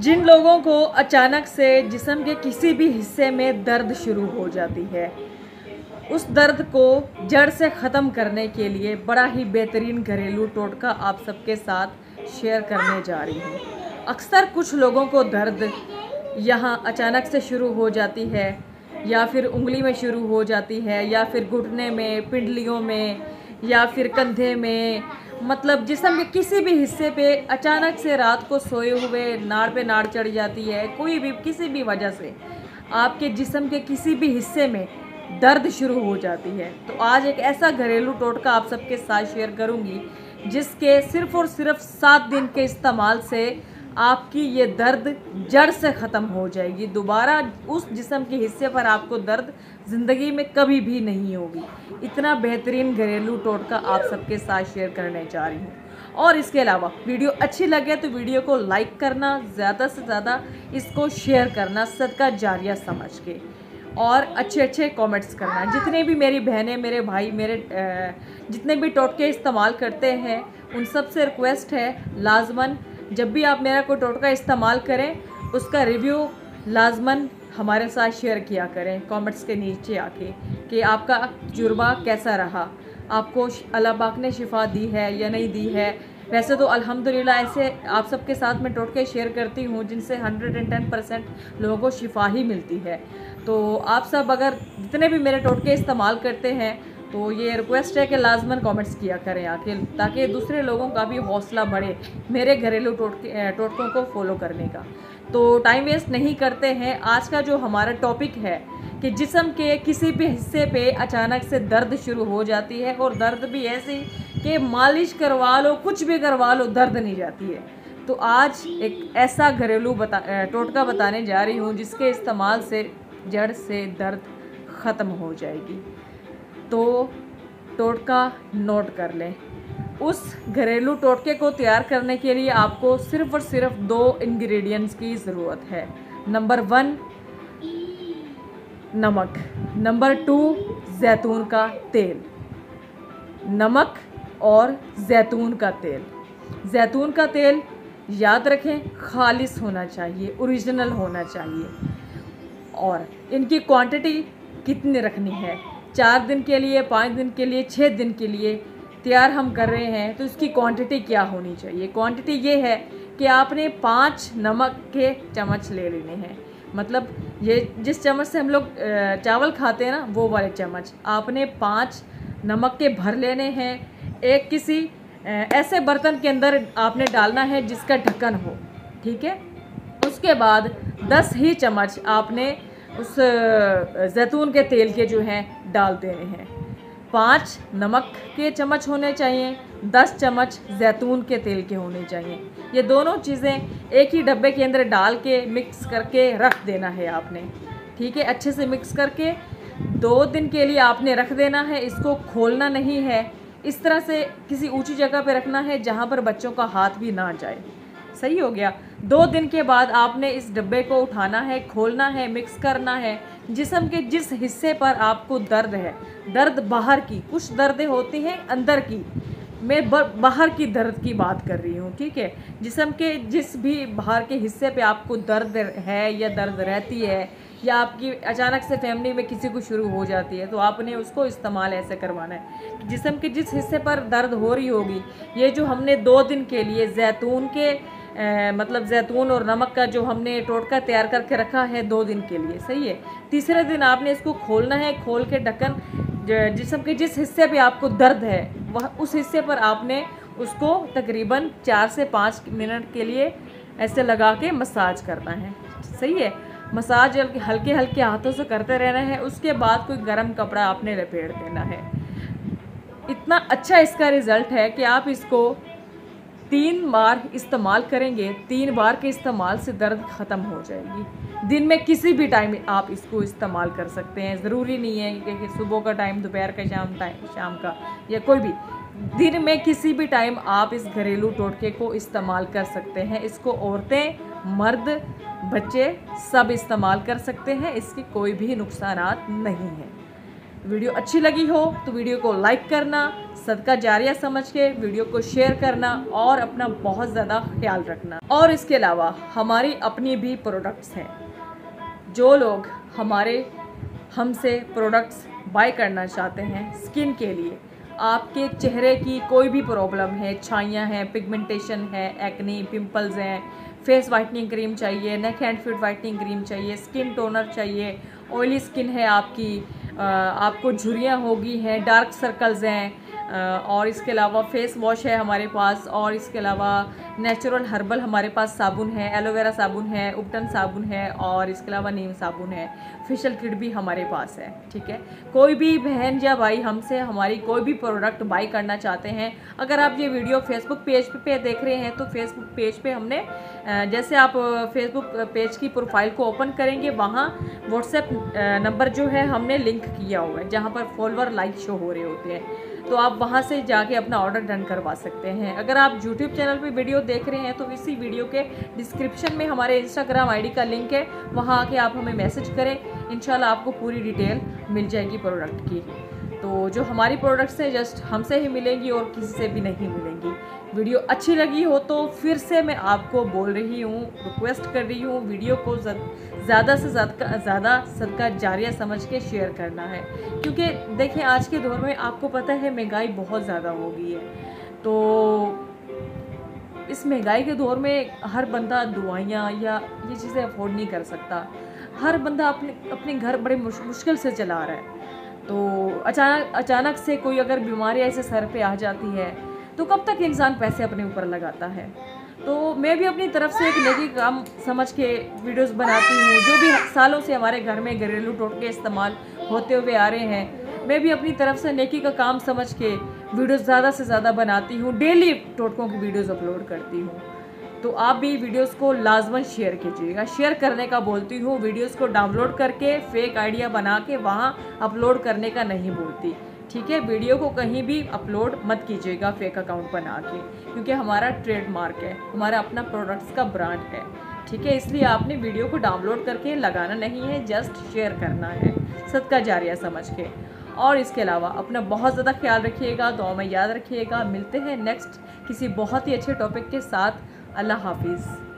जिन लोगों को अचानक से जिस्म के किसी भी हिस्से में दर्द शुरू हो जाती है, उस दर्द को जड़ से ख़त्म करने के लिए बड़ा ही बेहतरीन घरेलू टोटका आप सबके साथ शेयर करने जा रही हूँ। अक्सर कुछ लोगों को दर्द यहाँ अचानक से शुरू हो जाती है, या फिर उंगली में शुरू हो जाती है, या फिर घुटने में, पिंडलियों में, या फिर कंधे में, मतलब जिस्म के किसी भी हिस्से पे अचानक से रात को सोए हुए नाड़ पे नाड़ चढ़ जाती है। कोई भी किसी भी वजह से आपके जिस्म के किसी भी हिस्से में दर्द शुरू हो जाती है, तो आज एक ऐसा घरेलू टोटका आप सबके साथ शेयर करूंगी जिसके सिर्फ़ और सिर्फ 7 दिन के इस्तेमाल से आपकी ये दर्द जड़ से ख़त्म हो जाएगी। दोबारा उस जिस्म के हिस्से पर आपको दर्द ज़िंदगी में कभी भी नहीं होगी। इतना बेहतरीन घरेलू टोटका आप सबके साथ शेयर करने जा रही हूँ। और इसके अलावा वीडियो अच्छी लगे तो वीडियो को लाइक करना, ज़्यादा से ज़्यादा इसको शेयर करना सदका जारिया समझ के, और अच्छे कमेंट्स करना। जितने भी मेरी बहनें, मेरे भाई, मेरे जितने भी टोटके इस्तेमाल करते हैं, उन सब से रिक्वेस्ट है लाजमन जब भी आप मेरा कोई टोटका इस्तेमाल करें उसका रिव्यू लाजमन हमारे साथ शेयर किया करें कमेंट्स के नीचे आके कि आपका तजुर्बा कैसा रहा, आपको अल्लाह पाक ने शिफा दी है या नहीं दी है। वैसे तो अल्हम्दुलिल्लाह ऐसे आप सबके साथ मैं टोटके शेयर करती हूँ जिनसे 110% लोगों को शिफा ही मिलती है। तो आप सब अगर जितने भी मेरे टोटके इस्तेमाल करते हैं तो ये रिक्वेस्ट है कि लाजमन कमेंट्स किया करें आके, ताकि दूसरे लोगों का भी हौसला बढ़े मेरे घरेलू टोटकों को फॉलो करने का। तो टाइम वेस्ट नहीं करते हैं, आज का जो हमारा टॉपिक है कि जिस्म के किसी भी हिस्से पे अचानक से दर्द शुरू हो जाती है, और दर्द भी ऐसी कि मालिश करवा लो, कुछ भी करवा लो, दर्द नहीं जाती है। तो आज एक ऐसा घरेलू टोटका बताने जा रही हूँ जिसके इस्तेमाल से जड़ से दर्द ख़त्म हो जाएगी। तो टोटका नोट कर लें। उस घरेलू टोटके को तैयार करने के लिए आपको सिर्फ़ और सिर्फ 2 इंग्रेडिएंट्स की ज़रूरत है। नंबर 1 नमक, नंबर 2 जैतून का तेल। नमक और जैतून का तेल। जैतून का तेल याद रखें खालिस होना चाहिए, ओरिजिनल होना चाहिए। और इनकी क्वांटिटी कितनी रखनी है, 4 दिन के लिए, 5 दिन के लिए, 6 दिन के लिए तैयार हम कर रहे हैं, तो इसकी क्वांटिटी क्या होनी चाहिए। क्वांटिटी ये है कि आपने 5 नमक के चम्मच ले लेने हैं, मतलब ये जिस चम्मच से हम लोग चावल खाते हैं ना, वो वाले चम्मच आपने 5 नमक के भर लेने हैं। एक किसी ऐसे बर्तन के अंदर आपने डालना है जिसका ढक्कन हो, ठीक है। उसके बाद 10 ही चम्मच आपने उस जैतून के तेल के जो हैं डाल देने हैं। 5 नमक के चम्मच होने चाहिए, 10 चम्मच जैतून के तेल के होने चाहिए। ये दोनों चीज़ें एक ही डब्बे के अंदर डाल के मिक्स करके रख देना है आपने, ठीक है। अच्छे से मिक्स करके 2 दिन के लिए आपने रख देना है। इसको खोलना नहीं है, इस तरह से किसी ऊंची जगह पे रखना है जहाँ पर बच्चों का हाथ भी ना जाए। सही हो गया। 2 दिन के बाद आपने इस डब्बे को उठाना है, खोलना है, मिक्स करना है। जिस्म के जिस हिस्से पर आपको दर्द है, दर्द बाहर की, कुछ दर्दें होती हैं अंदर की, मैं बाहर की दर्द की बात कर रही हूँ, ठीक है। जिस्म के जिस भी बाहर के हिस्से पे आपको दर्द है या दर्द रहती है, या आपकी अचानक से फैमिली में किसी को शुरू हो जाती है, तो आपने उसको इस्तेमाल ऐसे करवाना है। जिस्म के जिस हिस्से पर दर्द हो रही होगी, ये जो हमने 2 दिन के लिए जैतून के मतलब जैतून और नमक का जो हमने टोटका तैयार करके रखा है 2 दिन के लिए, सही है। तीसरे दिन आपने इसको खोलना है। खोल के ढक्कन जिस्म के जिस हिस्से पे आपको दर्द है वह उस हिस्से पर आपने उसको तकरीबन 4 से 5 मिनट के लिए ऐसे लगा के मसाज करना है, सही है। मसाज हल्के हल्के हाथों से करते रहना है। उसके बाद कोई गर्म कपड़ा आपने लपेट देना है। इतना अच्छा इसका रिज़ल्ट है कि आप इसको 3 बार इस्तेमाल करेंगे। 3 बार के इस्तेमाल से दर्द ख़त्म हो जाएगी। दिन में किसी भी टाइम आप इसको इस्तेमाल कर सकते हैं। ज़रूरी नहीं है कि सुबह का टाइम, दोपहर का टाइम, शाम का, या कोई भी दिन में किसी भी टाइम आप इस घरेलू टोटके को इस्तेमाल कर सकते हैं। इसको औरतें, मर्द, बच्चे सब इस्तेमाल कर सकते हैं। इसके कोई भी नुकसान नहीं है। वीडियो अच्छी लगी हो तो वीडियो को लाइक करना, सदका जारिया समझ के वीडियो को शेयर करना और अपना बहुत ज़्यादा ख्याल रखना। और इसके अलावा हमारी अपनी भी प्रोडक्ट्स हैं, जो लोग हमसे प्रोडक्ट्स बाय करना चाहते हैं स्किन के लिए, आपके चेहरे की कोई भी प्रॉब्लम है, छाइयाँ हैं, पिगमेंटेशन है, एक्ने, पिंपल्स हैं, फेस वाइटनिंग क्रीम चाहिए, neck and feet whitening cream चाहिए, स्किन टोनर चाहिए, ऑयली स्किन है आपकी, आपको झुर्रियाँ होगी हैं, डार्क सर्कल्स हैं, और इसके अलावा फेस वॉश है हमारे पास, और इसके अलावा नेचुरल हर्बल हमारे पास साबुन है, एलोवेरा साबुन है, उबटन साबुन है, और इसके अलावा नीम साबुन है, फेशियल किट भी हमारे पास है। ठीक है, कोई भी बहन या भाई हमसे हमारी कोई भी प्रोडक्ट बाई करना चाहते हैं, अगर आप ये वीडियो फेसबुक पेज पे देख रहे हैं तो फेसबुक पेज पे हमने जैसे आप फेसबुक पेज की प्रोफाइल को ओपन करेंगे वहाँ व्हाट्सएप नंबर जो है हमने लिंक किया हुआ है, जहाँ पर फॉलोअर लाइक शो हो रहे होते हैं, तो आप वहाँ से जाके अपना ऑर्डर डन करवा सकते हैं। अगर आप YouTube चैनल पे वीडियो देख रहे हैं तो इसी वीडियो के डिस्क्रिप्शन में हमारे Instagram आईडी का लिंक है, वहाँ आके आप हमें मैसेज करें, इंशाल्लाह आपको पूरी डिटेल मिल जाएगी प्रोडक्ट की। तो जो हमारी प्रोडक्ट्स हैं जस्ट हमसे ही मिलेंगी और किसी से भी नहीं मिलेंगी। वीडियो अच्छी लगी हो तो फिर से मैं आपको बोल रही हूँ, रिक्वेस्ट कर रही हूँ, वीडियो को ज़्यादा से ज़्यादा सदका जारिया समझ के शेयर करना है, क्योंकि देखिए आज के दौर में आपको पता है महंगाई बहुत ज़्यादा हो गई है, तो इस महंगाई के दौर में हर बंदा दवाइयाँ या ये चीज़ें अफोर्ड नहीं कर सकता, हर बंदा अपने घर बड़े मुश्किल से चला रहा है। तो अचानक से कोई अगर बीमारी ऐसे सर पे आ जाती है तो कब तक इंसान पैसे अपने ऊपर लगाता है। तो मैं भी अपनी तरफ से एक नेकी काम समझ के वीडियोस बनाती हूँ, जो भी सालों से हमारे घर में घरेलू टोटके इस्तेमाल होते हुए आ रहे हैं, मैं भी अपनी तरफ से नेकी का काम समझ के वीडियोस ज़्यादा से ज़्यादा बनाती हूँ, डेली टोटकों की वीडियोस अपलोड करती हूँ। तो आप भी वीडियोस को लाजमन शेयर कीजिएगा, शेयर करने का बोलती हूँ, वीडियोस को डाउनलोड करके फेक आइडिया बना के वहाँ अपलोड करने का नहीं बोलती। ठीक है, वीडियो को कहीं भी अपलोड मत कीजिएगा फेक अकाउंट बना के, क्योंकि हमारा ट्रेडमार्क है, हमारा अपना प्रोडक्ट्स का ब्रांड है। ठीक है, इसलिए आपने वीडियो को डाउनलोड करके लगाना नहीं है, जस्ट शेयर करना है सदका जारिया समझ के। और इसके अलावा अपना बहुत ज़्यादा ख्याल रखिएगा, दुआ में याद रखिएगा। मिलते हैं नेक्स्ट किसी बहुत ही अच्छे टॉपिक के साथ। अल्लाह हाफिज़।